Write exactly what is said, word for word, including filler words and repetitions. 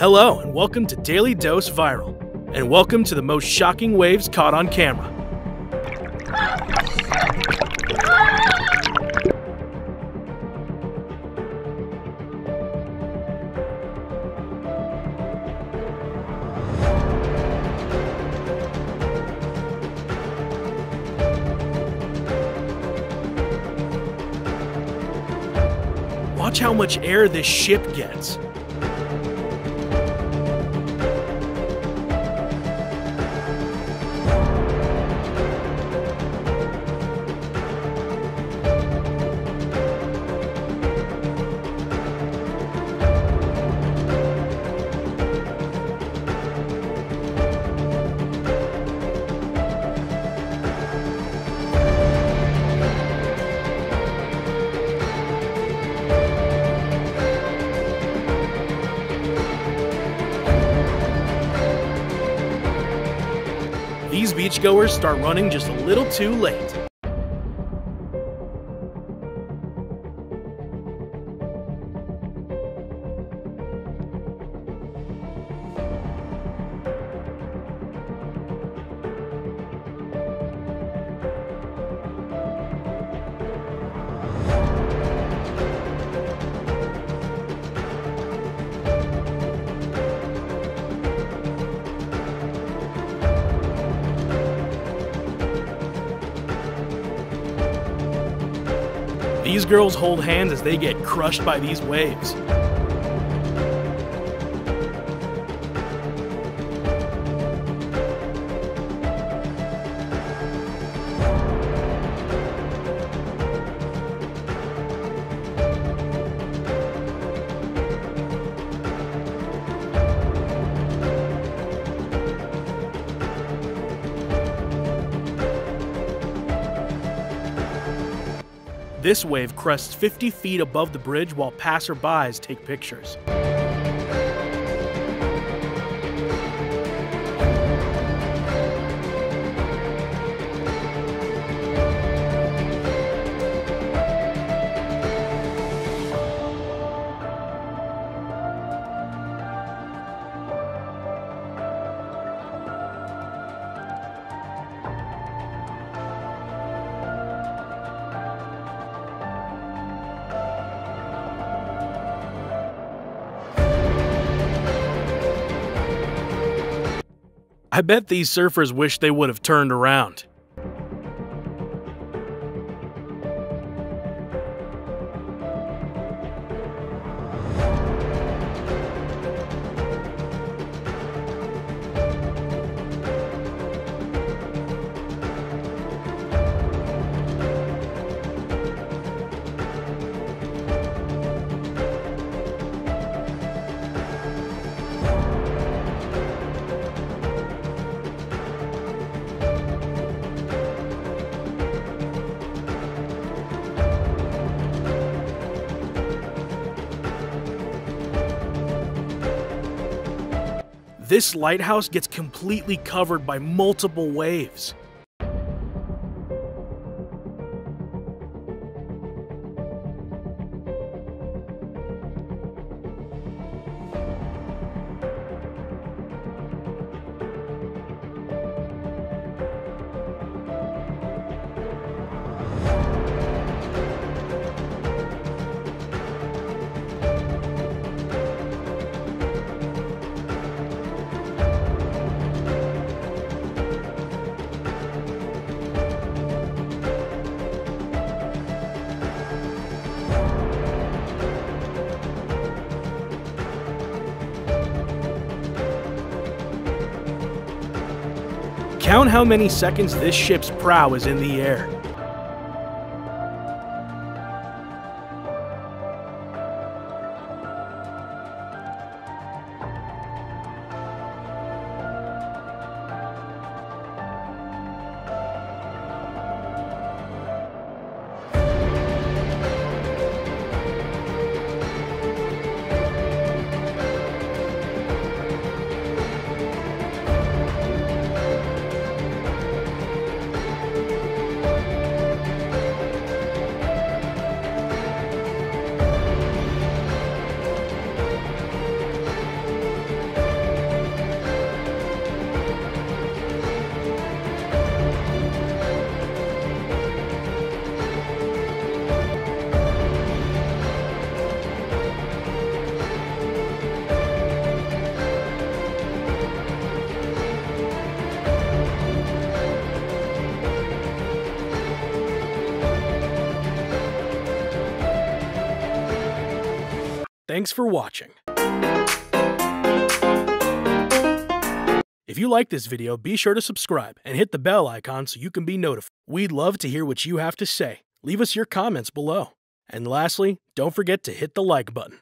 Hello and welcome to Daily Dose Viral, and welcome to the most shocking waves caught on camera. Watch how much air this ship gets. These beachgoers start running just a little too late. These girls hold hands as they get crushed by these waves. This wave crests fifty feet above the bridge while passerbys take pictures. I bet these surfers wish they would have turned around. This lighthouse gets completely covered by multiple waves. Count how many seconds this ship's prow is in the air. Thanks for watching. If you like this video, be sure to subscribe and hit the bell icon so you can be notified. We'd love to hear what you have to say. Leave us your comments below. And lastly, don't forget to hit the like button.